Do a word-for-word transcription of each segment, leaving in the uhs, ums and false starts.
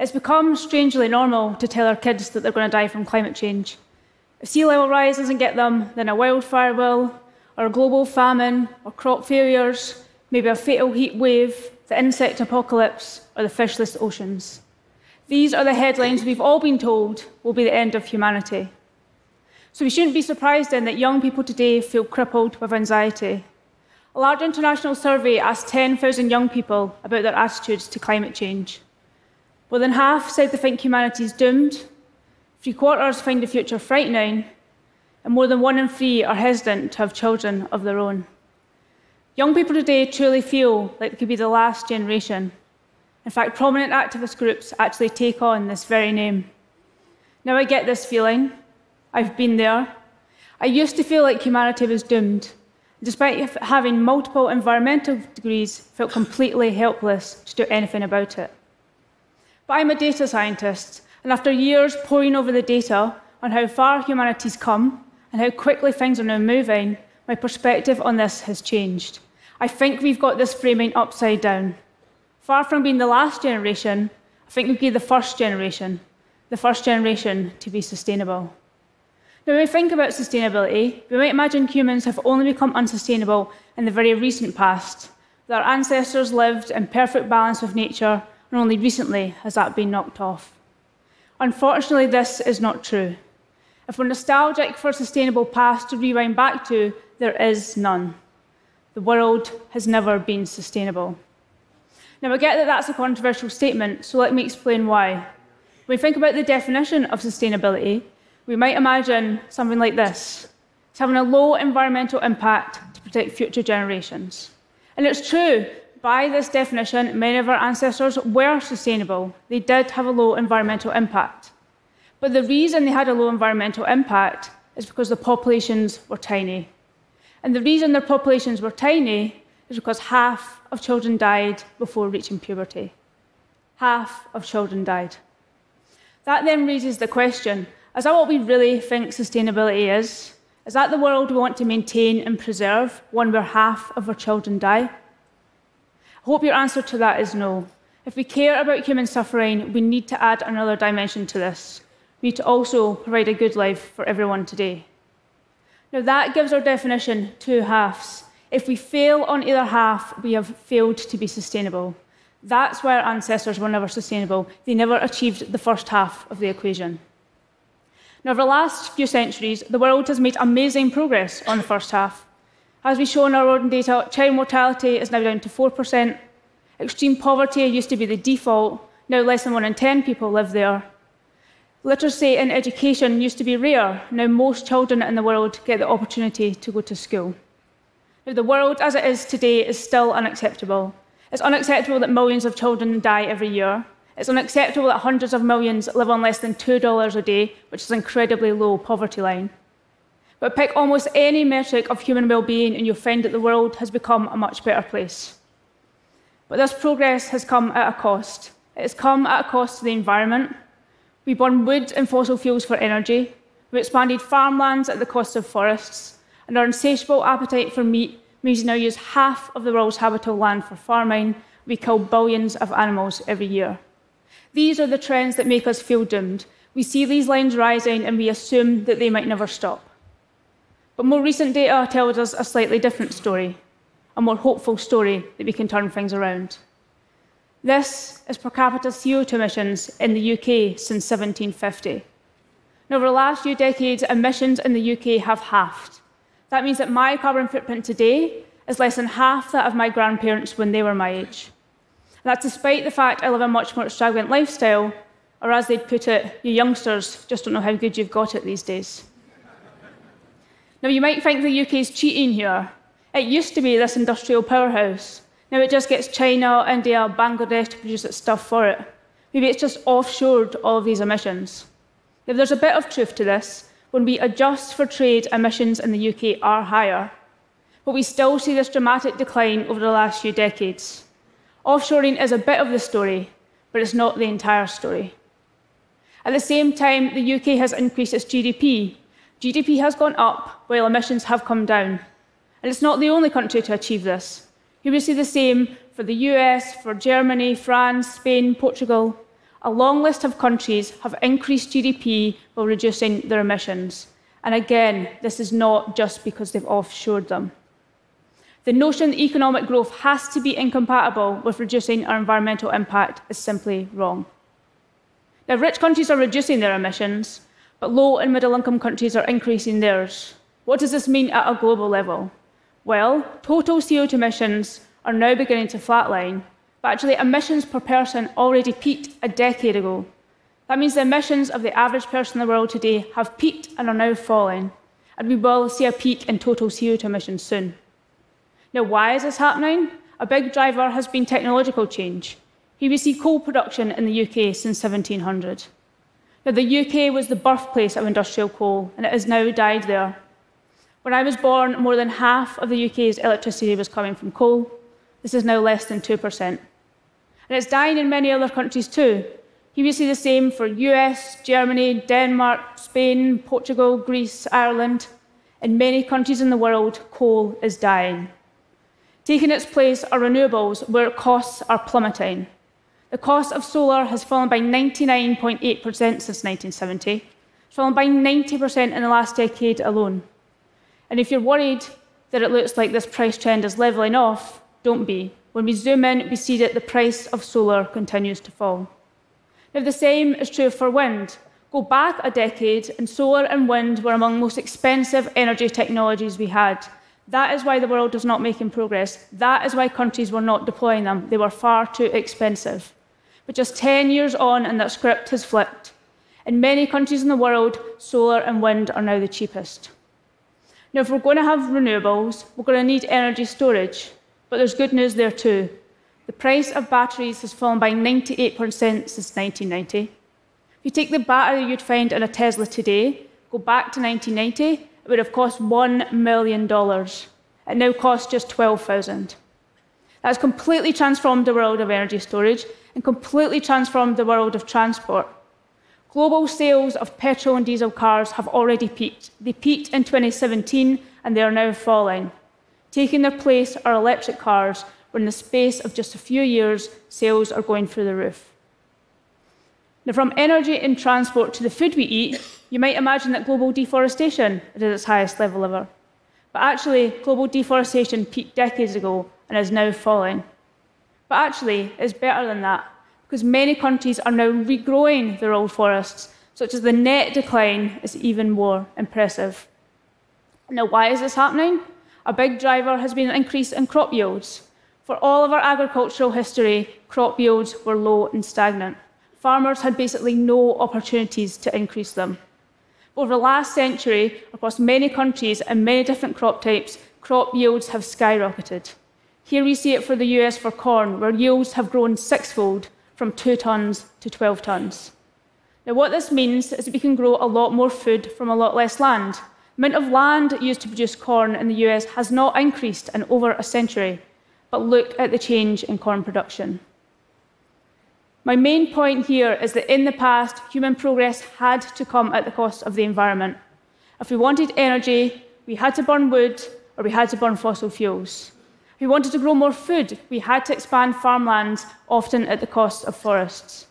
It's become strangely normal to tell our kids that they're going to die from climate change. If sea level rise doesn't get them, then a wildfire will, or a global famine, or crop failures, maybe a fatal heat wave, the insect apocalypse, or the fishless oceans. These are the headlines we've all been told will be the end of humanity. So we shouldn't be surprised then that young people today feel crippled with anxiety. A large international survey asked ten thousand young people about their attitudes to climate change. More than half said they think humanity is doomed, three quarters find the future frightening, and more than one in three are hesitant to have children of their own. Young people today truly feel like they could be the last generation. In fact, prominent activist groups actually take on this very name. Now I get this feeling. I've been there. I used to feel like humanity was doomed. Despite having multiple environmental degrees, felt completely helpless to do anything about it. But I'm a data scientist, and after years poring over the data on how far humanity's come and how quickly things are now moving, my perspective on this has changed. I think we've got this framing upside down. Far from being the last generation, I think we'd be the first generation, the first generation to be sustainable. Now, when we think about sustainability, we might imagine humans have only become unsustainable in the very recent past, that our ancestors lived in perfect balance with nature, and only recently has that been knocked off. Unfortunately, this is not true. If we're nostalgic for a sustainable past to rewind back to, there is none. The world has never been sustainable. Now, I get that that's a controversial statement, so let me explain why. When we think about the definition of sustainability, we might imagine something like this. It's having a low environmental impact to protect future generations. And it's true, by this definition, many of our ancestors were sustainable. They did have a low environmental impact. But the reason they had a low environmental impact is because the populations were tiny. And the reason their populations were tiny is because half of children died before reaching puberty. Half of children died. That then raises the question, is that what we really think sustainability is? Is that the world we want to maintain and preserve, one where half of our children die? I hope your answer to that is no. If we care about human suffering, we need to add another dimension to this. We need to also provide a good life for everyone today. Now, that gives our definition two halves. If we fail on either half, we have failed to be sustainable. That's why our ancestors were never sustainable. They never achieved the first half of the equation. Now, over the last few centuries, the world has made amazing progress on the first half. As we show in our own data, child mortality is now down to four percent. Extreme poverty used to be the default. Now less than one in ten people live there. Literacy and education used to be rare. Now most children in the world get the opportunity to go to school. Now, the world as it is today is still unacceptable. It's unacceptable that millions of children die every year. It's unacceptable that hundreds of millions live on less than two dollars a day, which is an incredibly low poverty line. But pick almost any metric of human well-being and you'll find that the world has become a much better place. But this progress has come at a cost. It has come at a cost to the environment. We burn wood and fossil fuels for energy. We expanded farmlands at the cost of forests. And our insatiable appetite for meat means we now use half of the world's habitable land for farming. We kill billions of animals every year. These are the trends that make us feel doomed. We see these lines rising and we assume that they might never stop. But more recent data tells us a slightly different story, a more hopeful story that we can turn things around. This is per capita C O two emissions in the U K since seventeen fifty. Now, over the last few decades, emissions in the U K have halved. That means that my carbon footprint today is less than half that of my grandparents when they were my age. And that's despite the fact I live a much more extravagant lifestyle, or as they'd put it, you youngsters just don't know how good you've got it these days. Now, you might think the U K's cheating here. It used to be this industrial powerhouse. Now it just gets China, India, Bangladesh to produce its stuff for it. Maybe it's just offshored all of these emissions. Now, there's a bit of truth to this. When we adjust for trade, emissions in the U K are higher. But we still see this dramatic decline over the last few decades. Offshoring is a bit of the story, but it's not the entire story. At the same time, the U K has increased its G D P. G D P has gone up, while emissions have come down. And it's not the only country to achieve this. You will see the same for the U S, for Germany, France, Spain, Portugal. a long list of countries have increased G D P while reducing their emissions. And again, this is not just because they've offshored them. The notion that economic growth has to be incompatible with reducing our environmental impact is simply wrong. Now, rich countries are reducing their emissions, but low and middle-income countries are increasing theirs. What does this mean at a global level? Well, total C O two emissions are now beginning to flatline, but actually emissions per person already peaked a decade ago. That means the emissions of the average person in the world today have peaked and are now falling, and we will see a peak in total C O two emissions soon. Now, why is this happening? A big driver has been technological change. Here we see coal production in the U K since seventeen hundred. Now, the U K was the birthplace of industrial coal, and it has now died there. When I was born, more than half of the U K's electricity was coming from coal. This is now less than two percent. And it's dying in many other countries too. Here we see the same for U S, Germany, Denmark, Spain, Portugal, Greece, Ireland. In many countries in the world, coal is dying. Taking its place are renewables, where costs are plummeting. The cost of solar has fallen by ninety-nine point eight percent since nineteen seventy. It's fallen by ninety percent in the last decade alone. And if you're worried that it looks like this price trend is levelling off, don't be. When we zoom in, we see that the price of solar continues to fall. Now, the same is true for wind. Go back a decade, and solar and wind were among the most expensive energy technologies we had. That is why the world was not making progress. That is why countries were not deploying them. They were far too expensive. But just ten years on, and that script has flipped. In many countries in the world, solar and wind are now the cheapest. Now, if we're going to have renewables, we're going to need energy storage. But there's good news there too. The price of batteries has fallen by ninety-eight percent since nineteen ninety. If you take the battery you'd find in a Tesla today, go back to nineteen ninety, it would have cost one million dollars. It now costs just twelve thousand dollars. That has completely transformed the world of energy storage and completely transformed the world of transport. Global sales of petrol and diesel cars have already peaked. They peaked in twenty seventeen, and they are now falling. Taking their place are electric cars, where in the space of just a few years, sales are going through the roof. Now, from energy and transport to the food we eat, you might imagine that global deforestation is at its highest level ever. But actually, global deforestation peaked decades ago and is now falling. But actually, it's better than that, because many countries are now regrowing their old forests, such as the net decline is even more impressive. Now, why is this happening? A big driver has been an increase in crop yields. For all of our agricultural history, crop yields were low and stagnant. Farmers had basically no opportunities to increase them. Over the last century, across many countries and many different crop types, crop yields have skyrocketed. Here we see it for the U S for corn, where yields have grown sixfold, from two tonnes to twelve tonnes. Now, what this means is that we can grow a lot more food from a lot less land. The amount of land used to produce corn in the U S has not increased in over a century, but look at the change in corn production. My main point here is that in the past, human progress had to come at the cost of the environment. If we wanted energy, we had to burn wood, or we had to burn fossil fuels. If we wanted to grow more food, we had to expand farmlands, often at the cost of forests.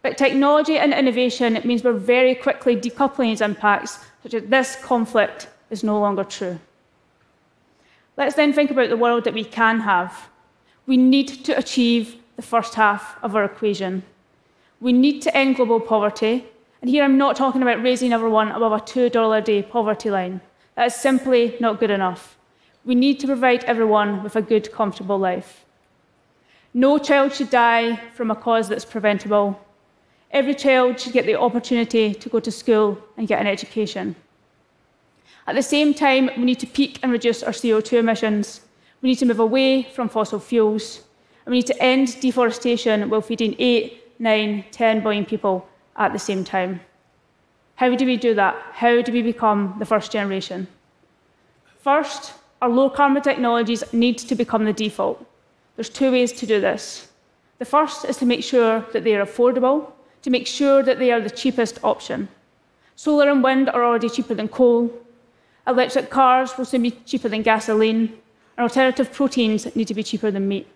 But technology and innovation means we're very quickly decoupling these impacts, such that this conflict is no longer true. Let's then think about the world that we can have. We need to achieve the first half of our equation. We need to end global poverty, and here I'm not talking about raising everyone above a two dollars a day poverty line. That is simply not good enough. We need to provide everyone with a good, comfortable life. No child should die from a cause that's preventable. Every child should get the opportunity to go to school and get an education. At the same time, we need to peak and reduce our C O two emissions. We need to move away from fossil fuels. And we need to end deforestation while feeding eight, nine, ten billion people at the same time. How do we do that? How do we become the first generation? First, our low-carbon technologies need to become the default. There's two ways to do this. The first is to make sure that they are affordable, to make sure that they are the cheapest option. Solar and wind are already cheaper than coal. Electric cars will soon be cheaper than gasoline, and alternative proteins need to be cheaper than meat.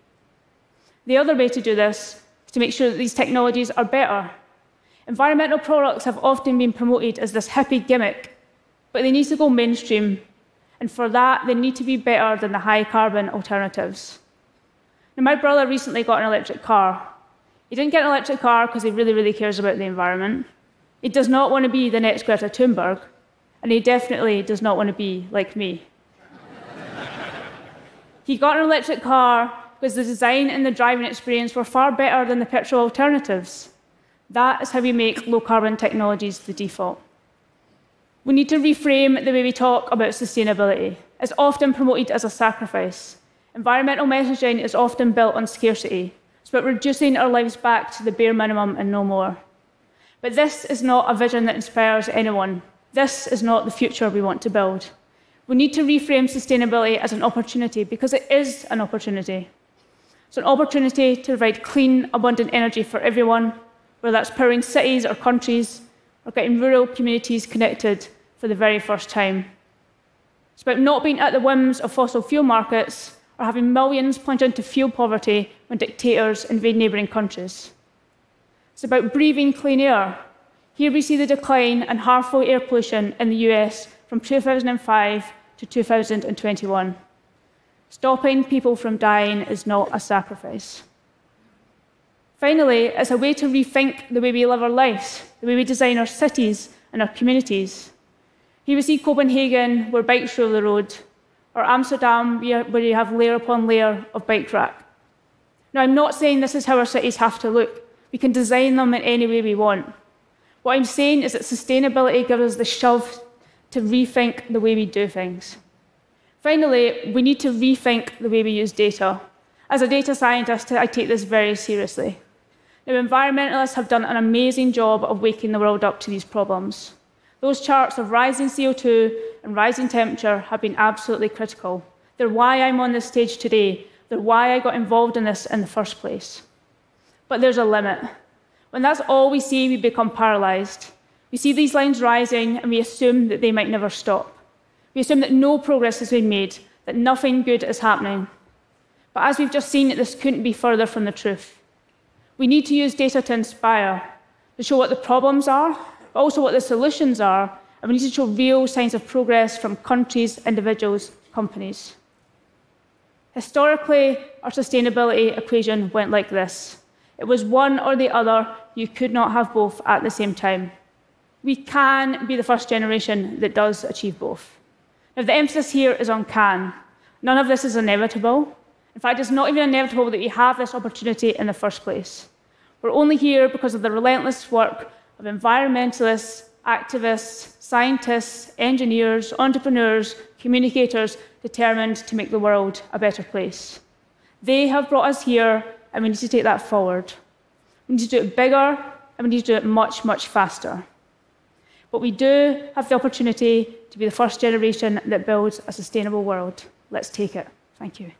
The other way to do this to make sure that these technologies are better. Environmental products have often been promoted as this hippie gimmick, but they need to go mainstream, and for that, they need to be better than the high-carbon alternatives. Now, my brother recently got an electric car. He didn't get an electric car because he really, really cares about the environment. He does not want to be the next Greta Thunberg, and he definitely does not want to be like me. He got an electric car because the design and the driving experience were far better than the petrol alternatives. That is how we make low-carbon technologies the default. We need to reframe the way we talk about sustainability. It's often promoted as a sacrifice. Environmental messaging is often built on scarcity. It's about reducing our lives back to the bare minimum and no more. But this is not a vision that inspires anyone. This is not the future we want to build. We need to reframe sustainability as an opportunity, because it is an opportunity. It's an opportunity to provide clean, abundant energy for everyone, whether that's powering cities or countries, or getting rural communities connected for the very first time. It's about not being at the whims of fossil fuel markets, or having millions plunge into fuel poverty when dictators invade neighbouring countries. It's about breathing clean air. Here we see the decline and harmful air pollution in the U S from two thousand five to two thousand twenty-one. Stopping people from dying is not a sacrifice. Finally, it's a way to rethink the way we live our lives, the way we design our cities and our communities. Here we see Copenhagen, where bikes rule the road, or Amsterdam, where you have layer upon layer of bike rack. Now, I'm not saying this is how our cities have to look. We can design them in any way we want. What I'm saying is that sustainability gives us the shove to rethink the way we do things. Finally, we need to rethink the way we use data. As a data scientist, I take this very seriously. Now, environmentalists have done an amazing job of waking the world up to these problems. Those charts of rising C O two and rising temperature have been absolutely critical. They're why I'm on this stage today. They're why I got involved in this in the first place. But there's a limit. When that's all we see, we become paralysed. We see these lines rising, and we assume that they might never stop. We assume that no progress has been made, that nothing good is happening. But as we've just seen, this couldn't be further from the truth. We need to use data to inspire, to show what the problems are, but also what the solutions are, and we need to show real signs of progress from countries, individuals, companies. Historically, our sustainability equation went like this. It was one or the other. You could not have both at the same time. We can be the first generation that does achieve both. Now, the emphasis here is on can. None of this is inevitable. In fact, it's not even inevitable that we have this opportunity in the first place. We're only here because of the relentless work of environmentalists, activists, scientists, engineers, entrepreneurs, communicators determined to make the world a better place. They have brought us here, and we need to take that forward. We need to do it bigger, and we need to do it much, much faster. But we do have the opportunity to be the first generation that builds a sustainable world. Let's take it. Thank you.